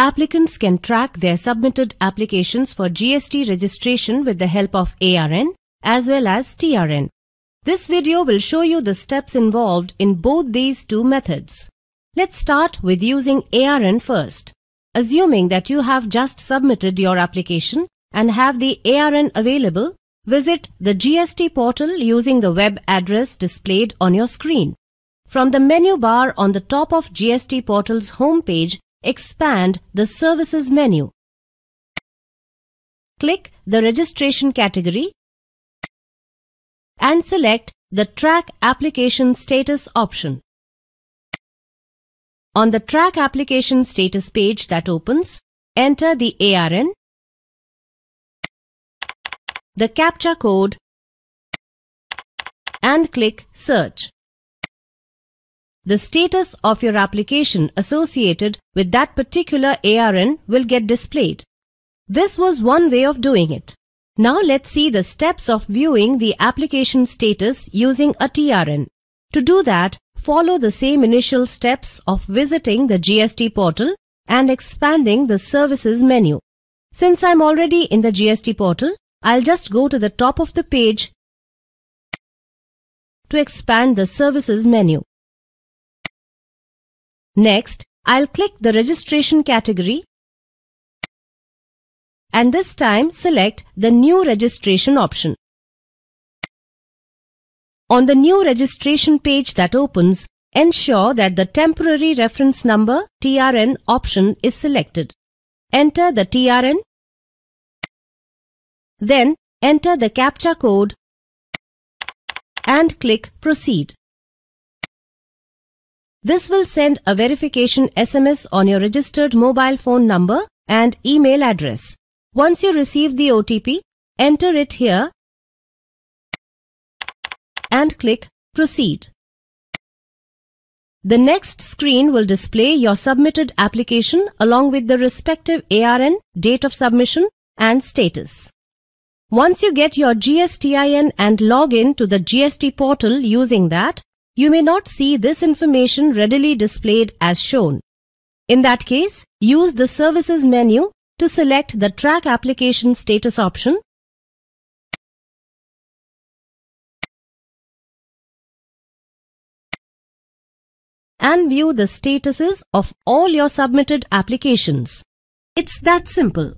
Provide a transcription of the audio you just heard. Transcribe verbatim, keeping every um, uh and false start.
Applicants can track their submitted applications for G S T registration with the help of A R N as well as T R N. This video will show you the steps involved in both these two methods. Let's start with using A R N first. Assuming that you have just submitted your application and have the A R N available, visit the G S T portal using the web address displayed on your screen. From the menu bar on the top of G S T portal's homepage, expand the Services menu. Click the Registration category and select the Track Application Status option. On the Track Application Status page that opens, enter the A R N, the CAPTCHA code and click Search. The status of your application associated with that particular A R N will get displayed. This was one way of doing it. Now let's see the steps of viewing the application status using a T R N. To do that, follow the same initial steps of visiting the G S T portal and expanding the Services menu. Since I'm already in the G S T portal, I'll just go to the top of the page to expand the Services menu. Next, I'll click the Registration category and this time select the New Registration option. On the New Registration page that opens, ensure that the Temporary Reference Number T R N option is selected. Enter the T R N, then enter the CAPTCHA code and click Proceed. This will send a verification S M S on your registered mobile phone number and email address. Once you receive the O T P, enter it here and click Proceed. The next screen will display your submitted application along with the respective A R N, date of submission and status. Once you get your G S T I N and log in to the G S T portal using that, you may not see this information readily displayed as shown. In that case, use the Services menu to select the Track Application Status option and view the statuses of all your submitted applications. It's that simple.